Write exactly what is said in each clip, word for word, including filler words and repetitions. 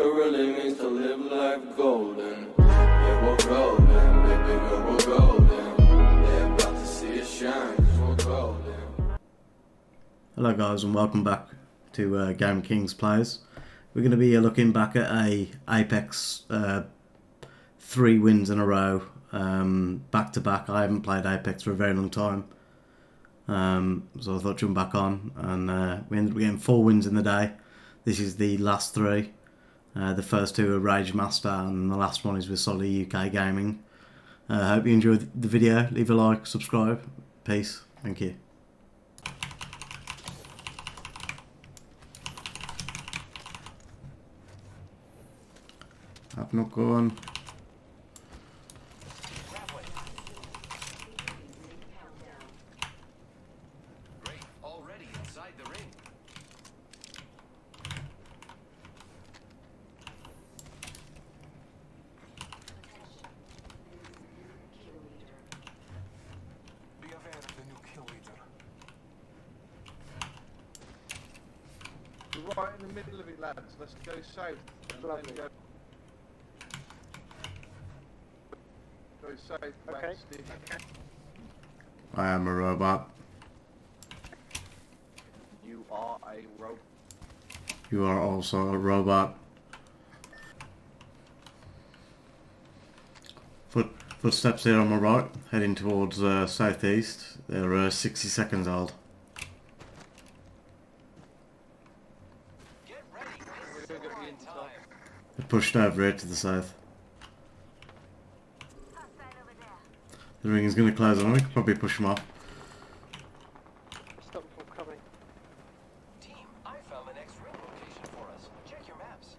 it really means to live life golden. Yeah, we're golden, baby girl, we're golden. Yeah, about to see it shine, 'cause we're golden. Hello guys and welcome back to uh, Game Kings Plays. We're going to be looking back at a Apex uh, three wins in a row, um, back to back. I haven't played Apex for a very long time. Um, so I thought I'd jump back on, and uh, we ended up getting four wins in the day. This is the last three. Uh, the first two are Rage Master, and the last one is with SolliUK Gaming. I uh, hope you enjoyed the video. Leave a like, subscribe. Peace. Thank you. I've not gone. Right in the middle of it, lads. Let's go south. Lovely. Go, go south. Okay. West, okay. I am a robot. You are a robot. You are also a robot. Foot footsteps there on my right, heading towards uh, southeast. They're uh, sixty seconds old. Pushed over here to the south. The ring is going to close on. We could probably push them off. Stop them from coming. Team, I found the next ring location for us. Check your maps.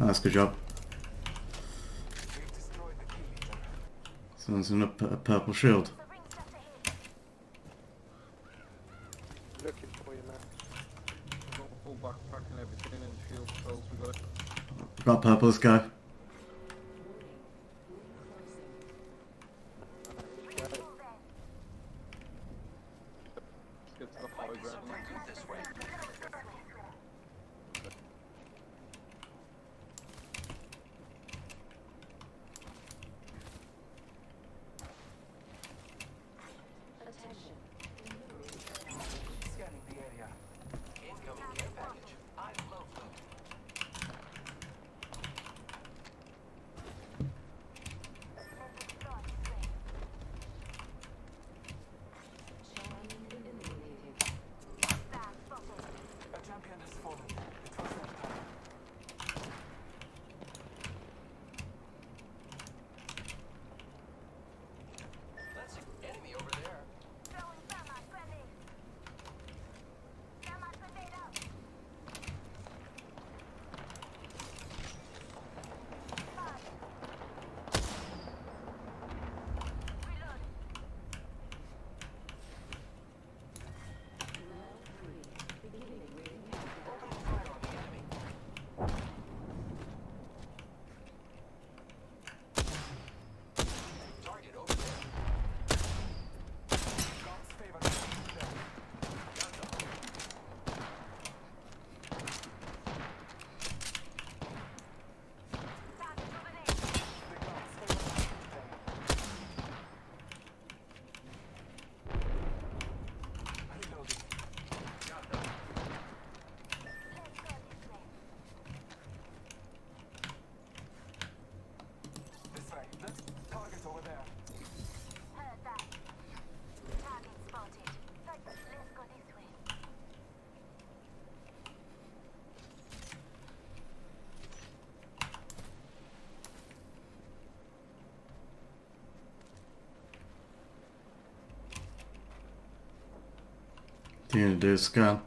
Nice, good job. Someone's in a, p a purple shield. Looking for you, man. We've got a full backpack and everything and shield cells. We've got it. Got purple, let's go. Let's get to the high ground. This way. Dude, this gun.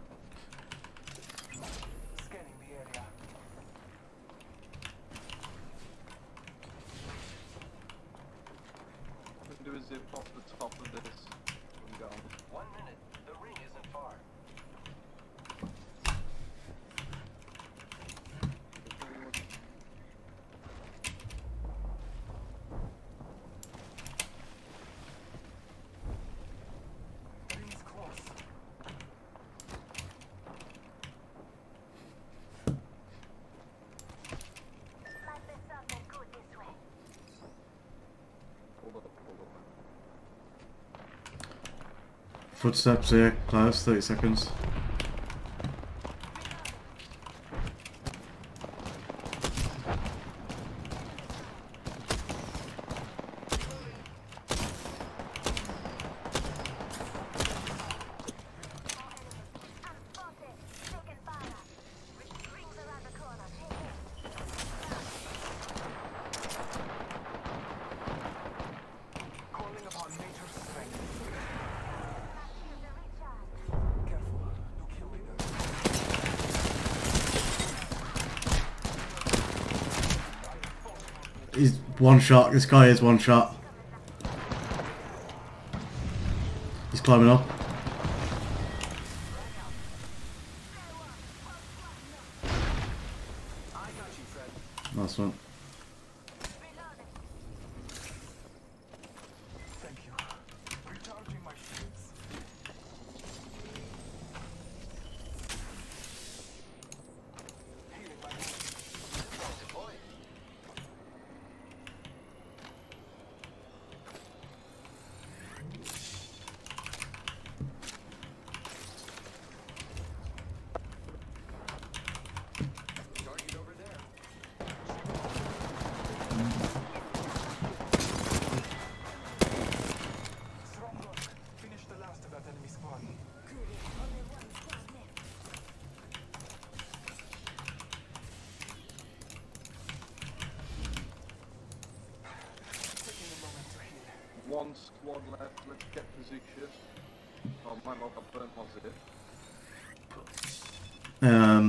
Footsteps here, close, thirty seconds. He's one shot. This guy is one shot. He's climbing up. Nice one. One squad left, let's get position. Oh, my God, I burnt, was it? Um.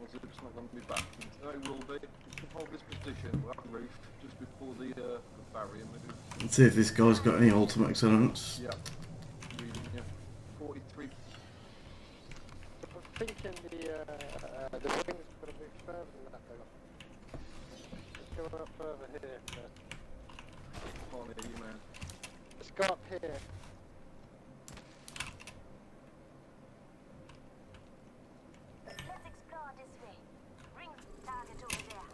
Was it? It's not going to be back. No, it will be. Just to hold this position, we're on the roof, just before the, uh, the barrier moves. Let's see if this guy's got any ultimate accidents. Yeah. yeah. forty-three. I was thinking the, uh, uh, the wings could have been further than that, though. Let's go up further here, but... Let's go up here. Let's explore this way. Bring the target over there.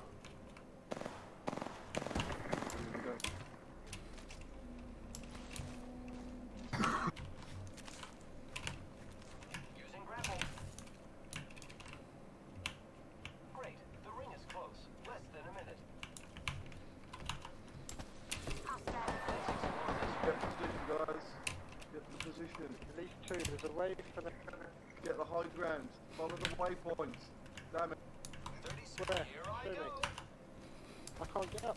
Using grapple. Great. The ring is close. Less than a minute. At least two, there's a wave for the... Get the high ground, follow the waypoints. Damn it. Where? Here I, I can't get up.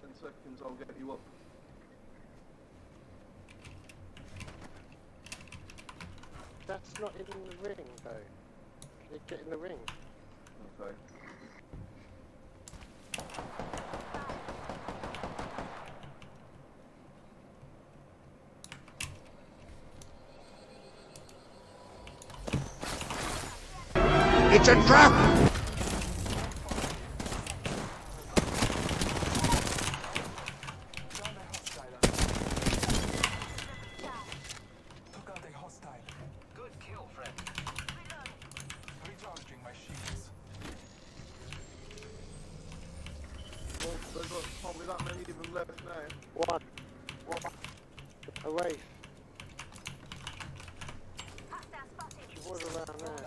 Ten seconds, I'll get you up. That's not in the ring, though. Can you get in the ring? Okay. It's a trap! Took out a hostile. Good kill, friend. Recharging my shields. Well, they've got probably that many of them left now. One. One. Away. She was around there.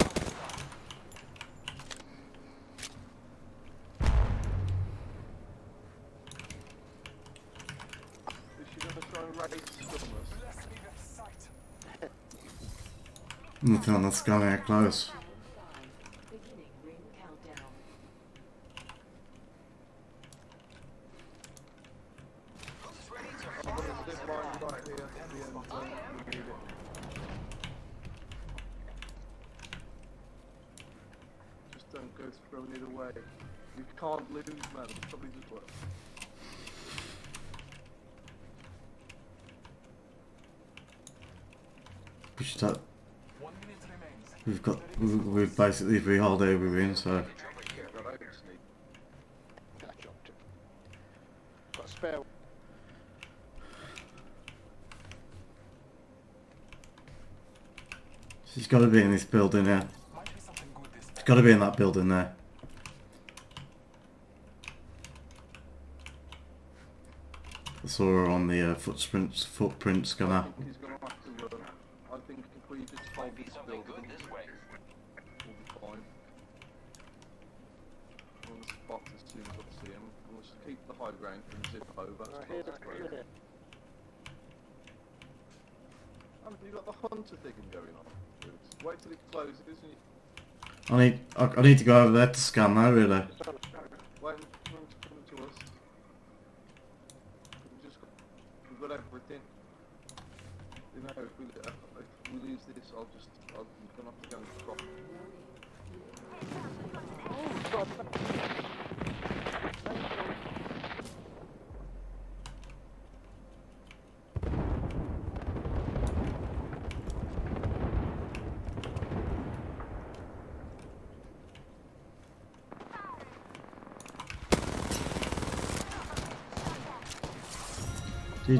Nothing on that sky there, close. don't go throwing it away. You can't lose, man. It's probably just work. Push that. We've got. We've basically been all day we win, so. She's got to be in this building here. She's got to be in that building there. I saw her on the uh, footprints, footprint scanner. I think if we just find this building, we'll be fine. We'll spot as soon as I see him. We'll just keep the high ground and zip over. And you got the hunter thing going on. Wait till it closes, isn't it? I need, I, I need to go over there to scan now, really. Wait for him to come to us. We've just got, we've got everything. You know, if we, uh, if we lose this, I'll just, I'll, I'm gonna have to go and drop. Oh, God. G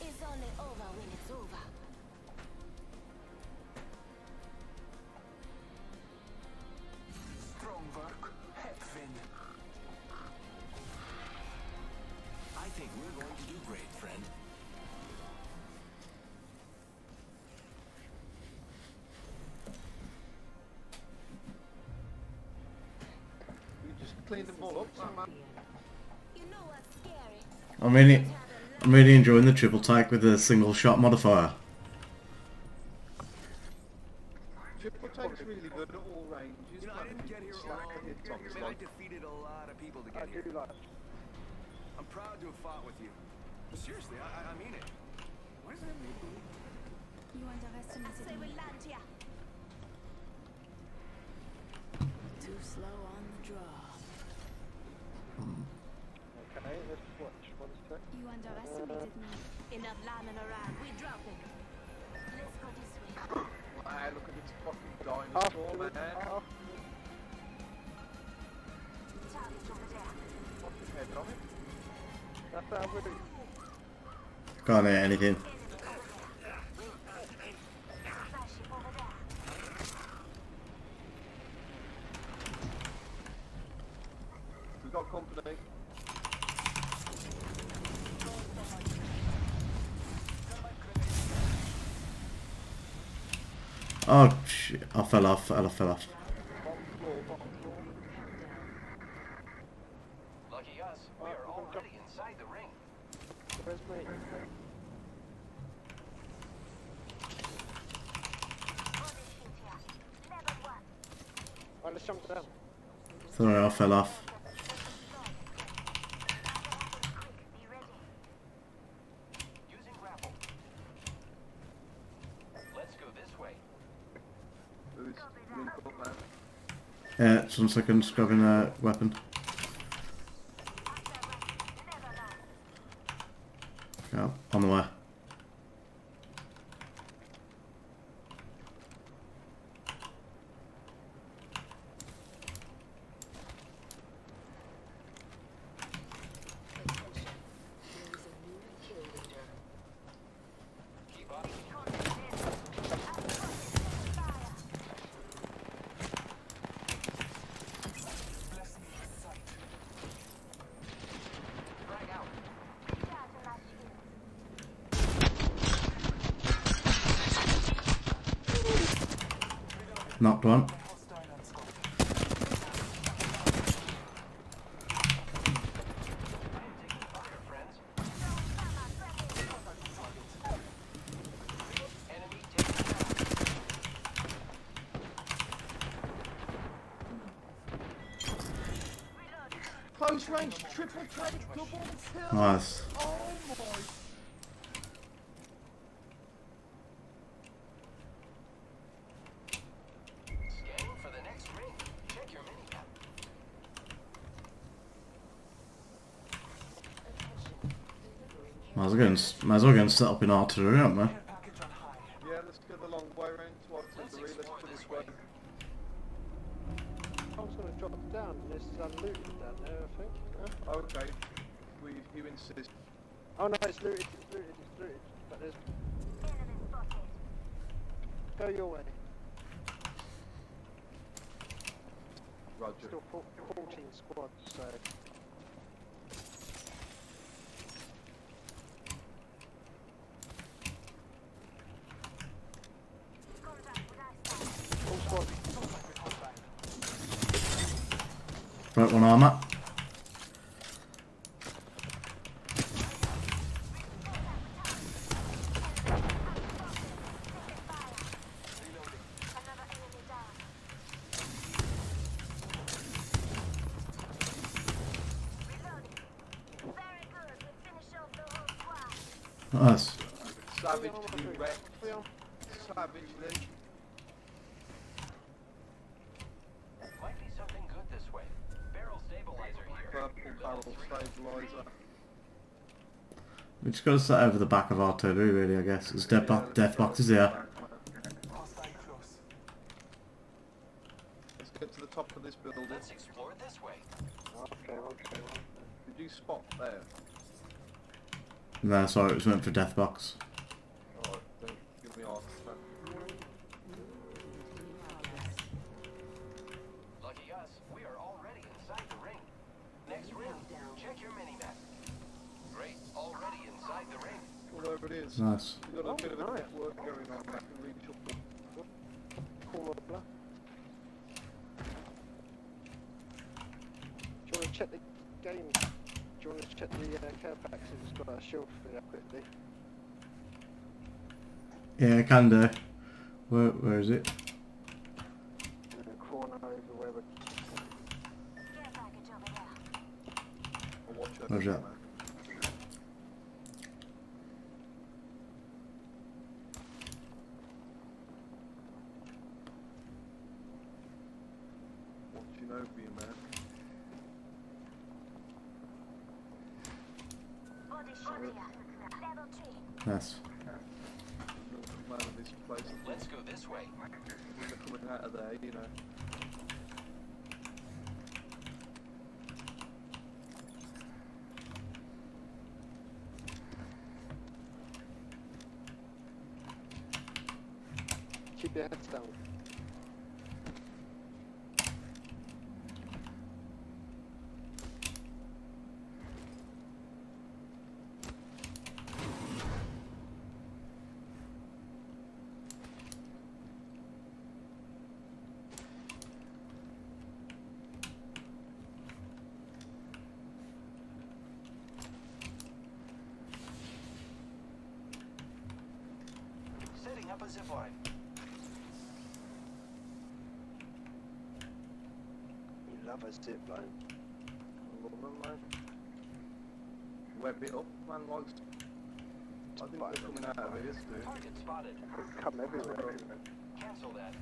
It's only over when it's over. Strong work, Hepfin. I think we're going to do great, friend. You just clean them all up, man. I'm really, I'm really enjoying the triple take with the single shot modifier. Triple take's really good at all ranges. You know, I didn't get here alone. I defeated a lot of people to get here. I'm proud to have fought with you. Seriously, I, I mean it. What does that mean? You underestimated me. Too slow on the draw. Okay, let's watch. You underestimated me. Enough lambing around. We're dropping. Let's go this way. Wow, look at this fucking dinosaur, man. Fucking head on it. That's how we do. Can't hear anything. We've got company. Oh shit, I fell off, I fell off. Lucky us, we are already inside the ring. Where's my ring? Sorry, I fell off. Yeah, some seconds, grabbing a weapon. Yeah, on the way. Knocked one. I'm trying to triple try to double the kill. Nice. Oh my. Scanning for the next ring. Check your minimap. Might as well go might as well go and set up in artillery, aren't we? Yeah, let's go the long way round towards artillery, let's put this way. I'm just going to drop it down, this is unlooted down there, I think. Yeah. Oh, okay, we, you insist. Oh no, it's looted, it's looted, it's looted, but there's... Go your way. Roger. Still fourteen squads, so... Right one armor. Nice. Savage, you wrecked. Savagely. Might be something good this way. We just gotta set over the back of artillery really, I guess. It's death, bo death boxes here. Let's get to the top of this building. Let's explore this way. Okay, okay. Did you spot there? No, sorry, it was meant for death box. Alright, don't give me off. Lucky us, we are already inside the ring. Next ring, check your mini-map. Great, already inside the ring. Whatever it is. Nice. You've got a oh, bit of a nice. network going on back and reach up. Call up black. Do you want to check the game? Do you want to check the uh, care packs? It's got a shield for that quickly. Yeah, I can do. Where, where is it? In the corner over where we're... Roger that. Watching over you, man. Yes. Let's go this way. We're coming out of there, you know. Keep your heads down. Setting up a zip line. Love a zip line. I love them, man. Web it up, man. Logs. I think they're coming out of it, is dude. Target spotted. Come everywhere. Cancel that.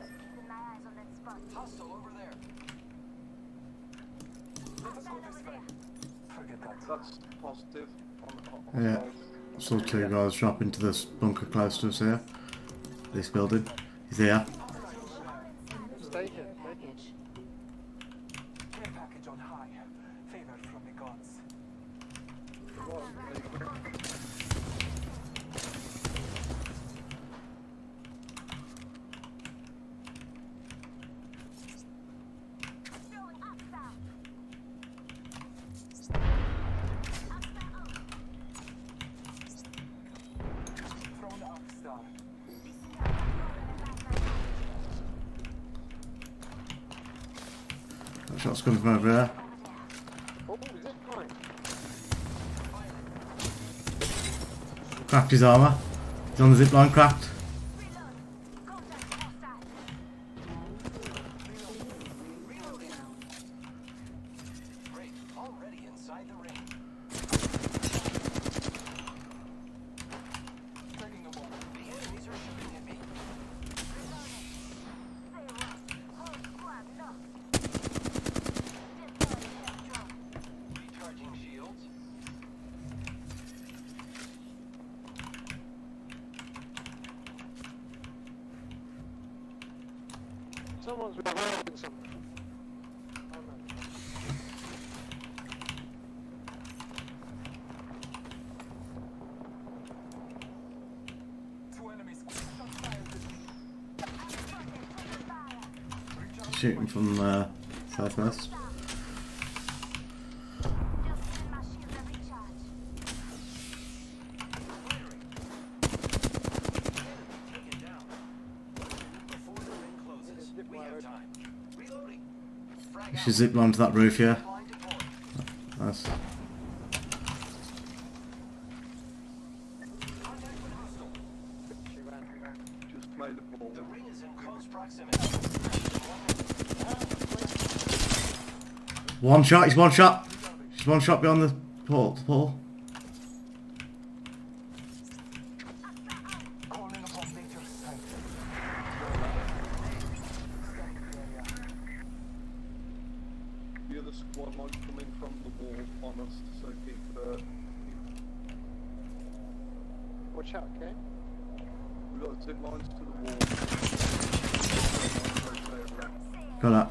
Keeping my eyes on that spot. Hostile over there. Let's go this way. Forget that. That's positive. On, on, yeah. So two guys drop into this bunker close to us here. This building. He's here. Stay here. Care package on high. Favored from the gods. Shots coming from over there. Cracked his armour. He's on the zipline craft. Someone's reloading something. Two enemies. Shooting from uh, southwest. She zipped onto that roof here. Nice. One shot, he's one shot. She's one shot beyond the pole. The pole. Watch out, okay? We've got zip lines to the wall. Got that.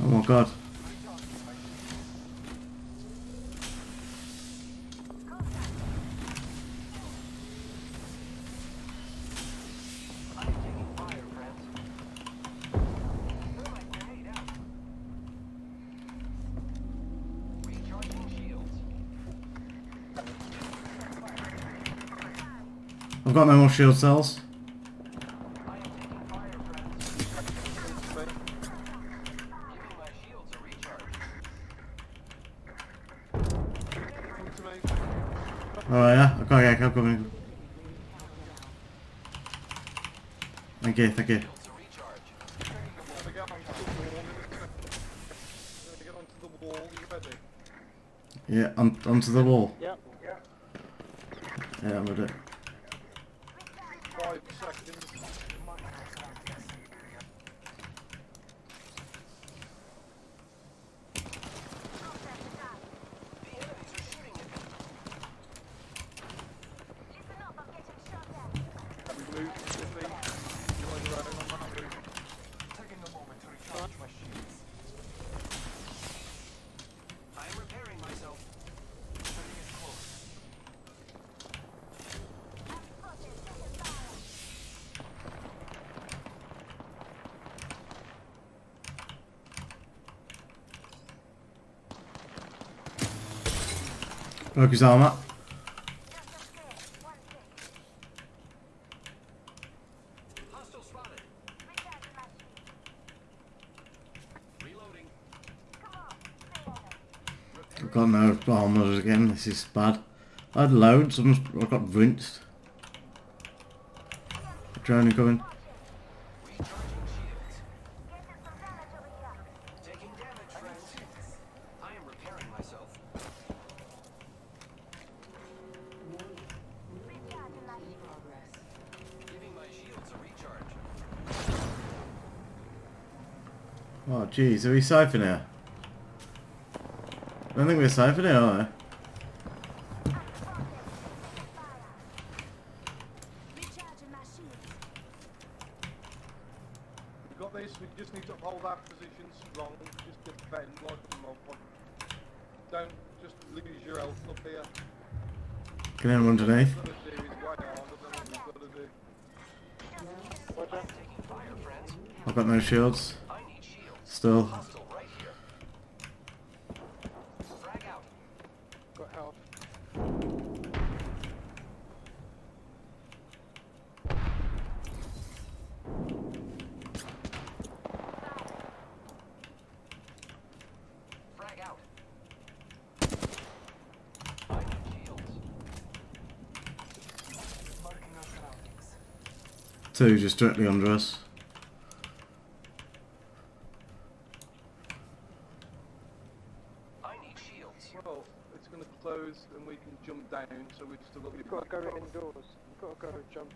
Oh my god. I've got no more shield cells. Oh yeah, okay, okay, I'm coming. Thank you, thank you. Yeah, on, onto the wall. Yeah, I'm with it. Five seconds. We moved to the feet. Taking a moment to recharge my shields. I am repairing myself. Something is close. Broke his arm up. Hostile spotted. Reloading. I've got no armors again, this is bad. I had loads, I'm just, I got rinsed. Drone coming. Taking damage, friends. I am repairing myself. Giving my shields a recharge. Oh jeez, are we safe in here? I don't think we're safe in here, are we? Recharging my shields. We've got this, we just need to hold our positions strong, just defend like a mob. Don't just lose your health up here. Can anyone underneath? What we've got to do. I've got no shields. I need shields. Still. Hostile right here. Frag out. Got health. Two just directly under us. I need shields. Well, it's going to close and we can jump down, so we've still got... We've got to go indoors. We've got to go jump.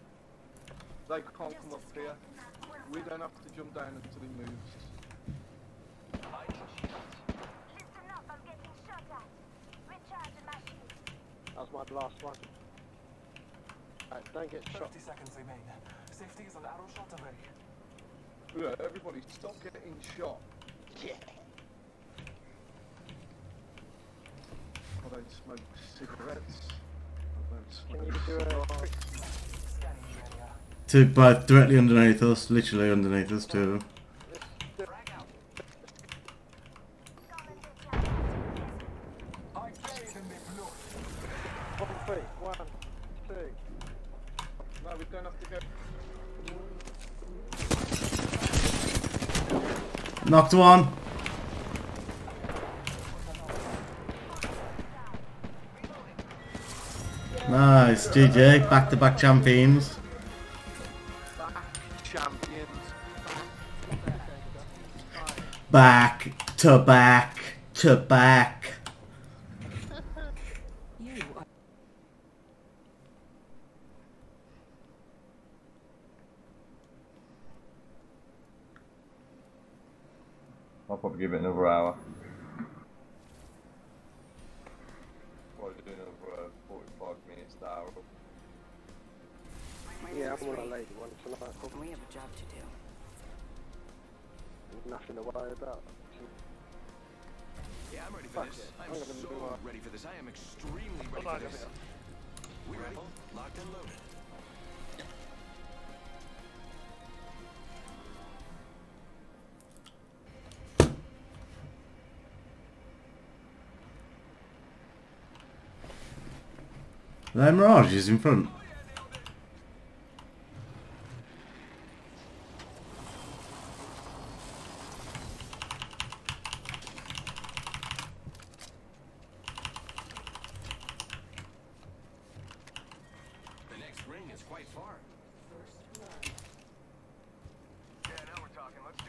They can't come up here. We don't have to jump down until he moves. I need shields. Listen up, I'm getting shot at. Recharging my shields. That was my last one. Right, don't get shot. thirty seconds remain. Safety is an arrow shot away. Look, everybody stop getting shot. Yeah. I don't smoke cigarettes. I don't smoke cigars. Two both directly underneath us, literally underneath us, two of them. Knocked one. Nice, G G. Back to back champions. Back to back to back. I'll probably give it another hour. Probably do another uh, forty-five minutes to hour. Yeah, I'm on a lady one tonight. We have a job to do. There's nothing to worry about. Yeah, I'm ready for Facts. this. I'm, I'm so ready for this. I am extremely ready for this. We ready? Locked and loaded. The Mirage is in front. The next ring is quite far. Yeah, now we're talking. Let's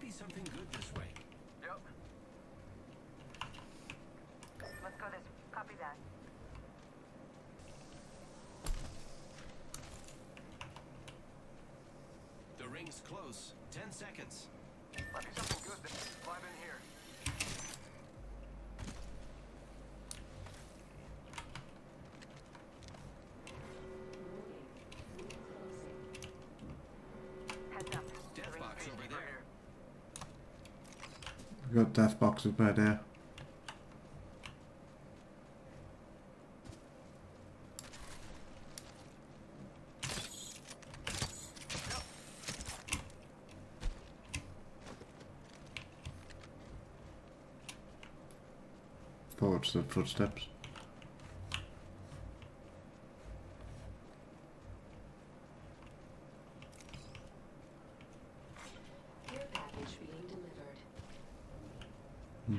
do something good this way. Yep. Let's go this. Copy that. The ring's close. Ten seconds. Might be something good this way. Live in here. We've got death boxes by there. Forward to the footsteps.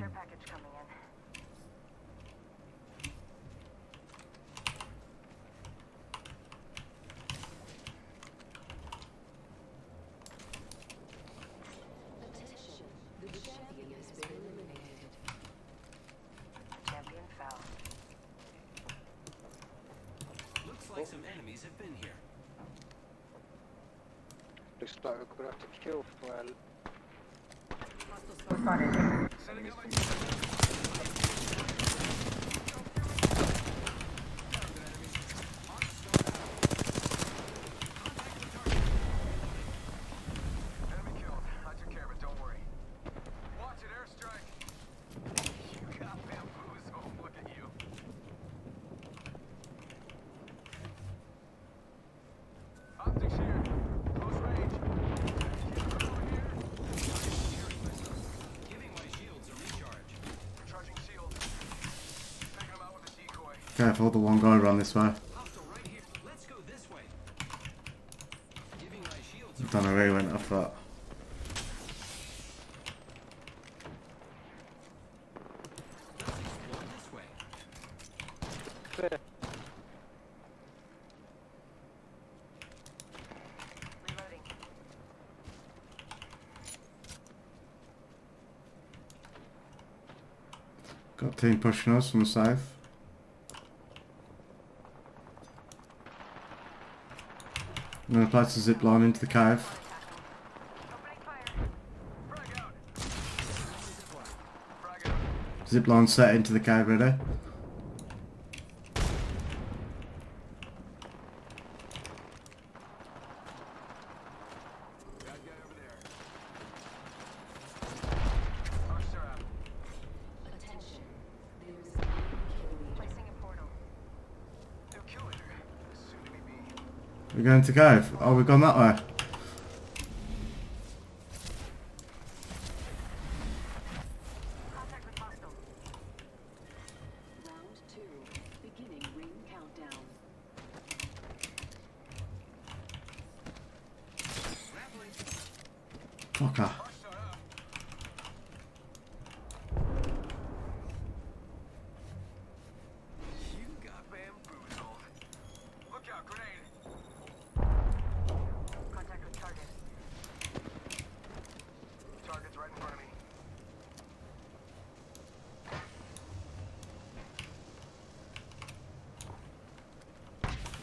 care package coming in. Looks like we're gonna have to kill well. We're starting. Enemy killed. I took care of it, don't worry. Watch it, airstrike. You got bamboozled, look at you. Optics here. Careful, the one guy ran this way. I don't know where he went off that. Got team pushing us from the south. I'm going to apply to zip line into the cave. Zip line set into the cave, ready? We're going to cave. Oh, we've gone that way. Contact with hostile. Round two, beginning ring countdown. Fucker. You got bamboozled. Look out, grenade.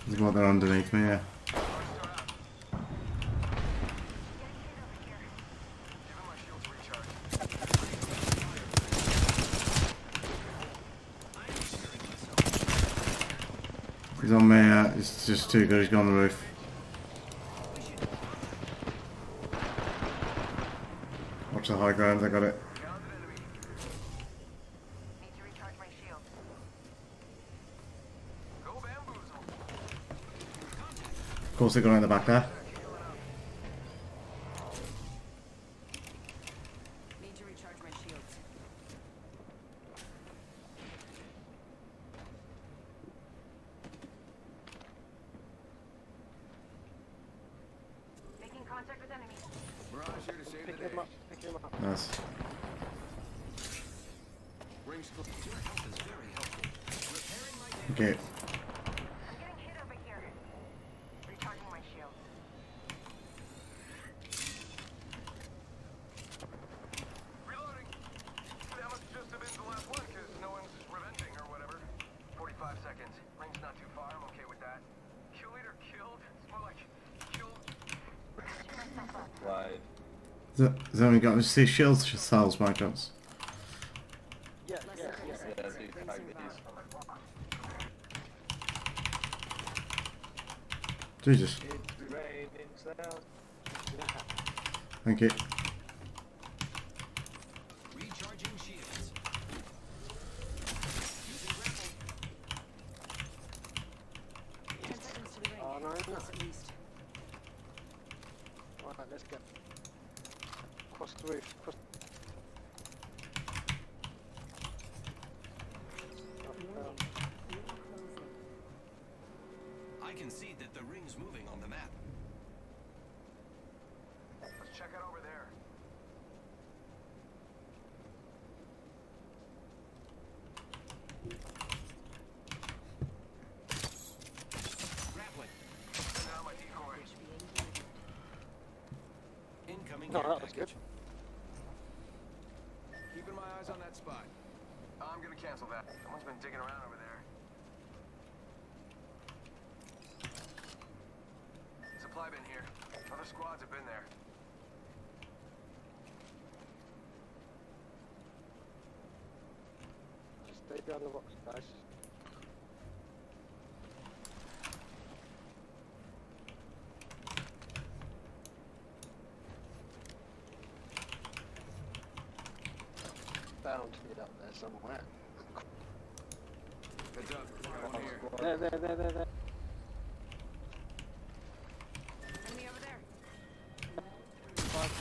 This is what they're underneath me, yeah. He's on me, uh, it's just too good, he's gone on the roof. Watch the high ground, I got it. Of course, they're going in the back there. Need to recharge my shields. Making contact with enemy. Mirage here to save the day. Pick him up. Pick him up. Nice. Rings close. Your help is very helpful. Repairing my damage. Okay. Seconds. Ring's not too far. I'm okay with that. Kill leader killed. It's more like killed. Has that only got to see shields cells by chance? Yeah, yeah, yeah. yeah, yeah Jesus. Thank you. At least. All right, let's go. Cross the roof. Cross. I can see that the ring's moving on the map. Let's check it over there. No, that was good. Keeping my eyes on that spot. I'm gonna cancel that. Someone's been digging around over there. Supply bin here. Other squads have been there. Just stay behind the rocks, guys. Bound to get up there somewhere. Heads up, I'm here. There, there, there, there, there. Enemy over there. Right,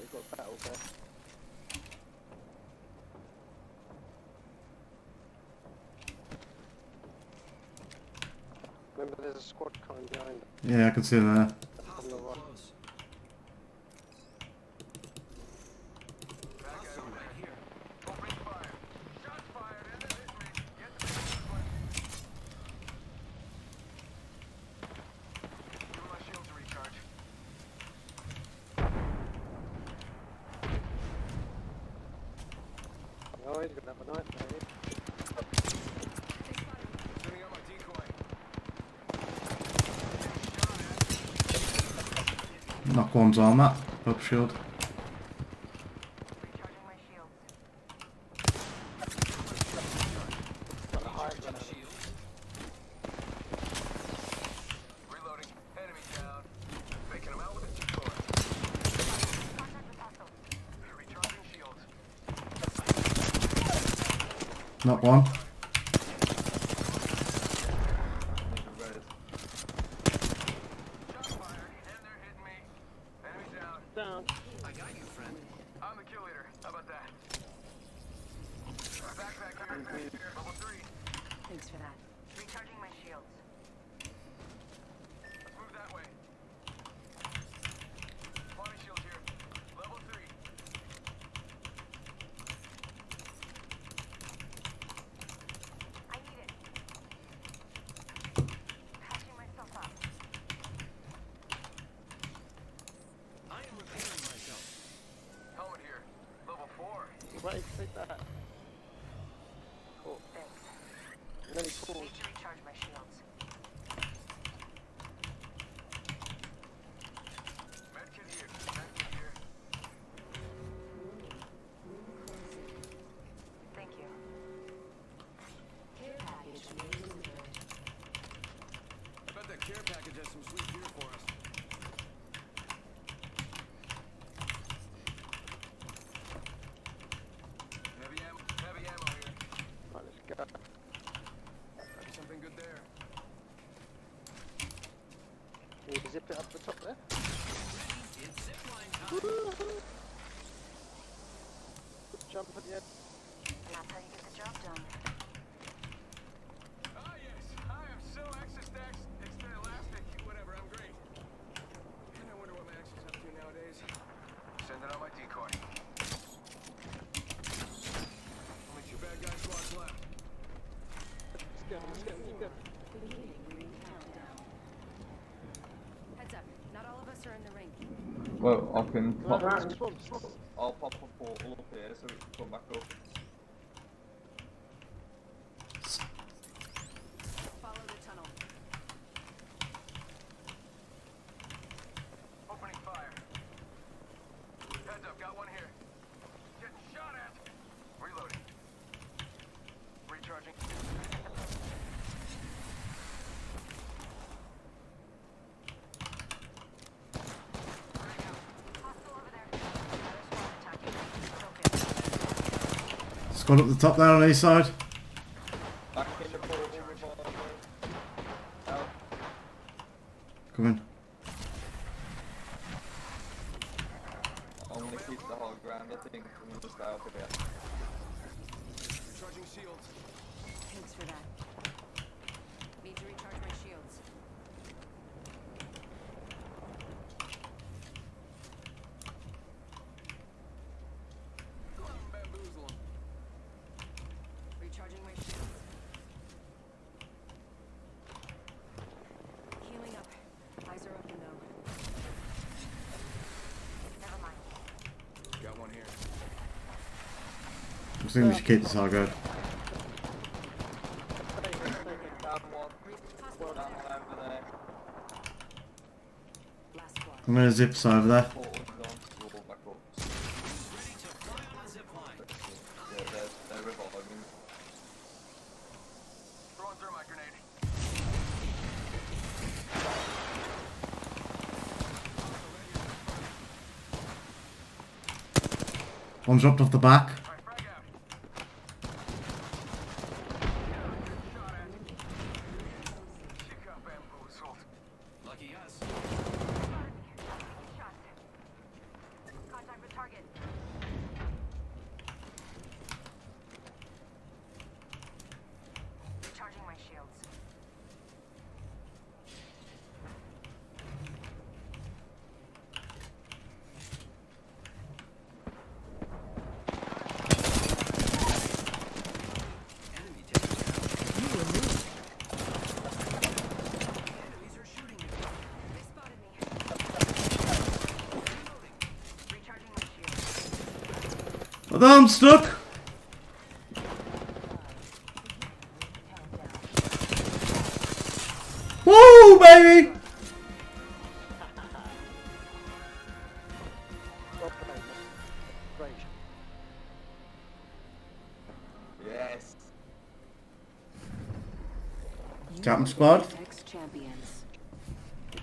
you've got a battle there. Remember, there's a squad coming behind. Yeah, I can see them there. On the right. Oh, he's gonna have a knife there. Knock one's armor, rub shield. Reloading, enemy down. Making them out with a decoy. Recharging shields. Knock one. Thanks for that. Recharging my shields. Let's move that way. Body shield here. Level three. I need it. Patching myself up. I am repairing myself. Helmet here. Level four. Right, take that. Cool. Thanks. Really cool. I need to recharge my shields. Medkit here. Medkit here. Thank you. Care package. I bet that care package has some sweet gear for us. Heavy ammo. Heavy ammo here. Oh, let's go. Something good there. Can you zip it up the top there? It's zip line time. Jump at the end. That's how you get the job done. Ah yes, I am so extra-stacked, extra elastic, whatever, I'm great. And I wonder what my ex is up to nowadays. Sending out my decoy. Only two bad guys squads left. Let's go, let's go, let's go. Heads up, not all of us are in the ring. Well, I can pop up. I'll pop a portal up here so we can come back up. Follow the tunnel. Opening fire. Heads up, got one here. Getting shot at. Reloading. Recharging. Squad up the top there on the east side. Come in. I'm gonna keep the whole ground, I think. I'm just out of here. Recharging shields. Thanks for that. Need to recharge. think we should keep this hard guard. I'm gonna zip us over there. One dropped off the back. I'm stuck. Woo, baby! Yes. Champ squad.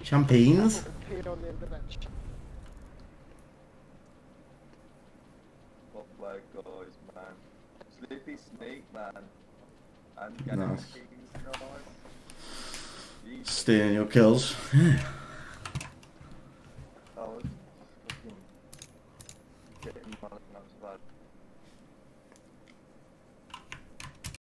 Champions. Guys, man. Slippy--Sneak, man. And Game Kings, guys. Stealing your kills. Yeah. I was fucking getting my life out of that.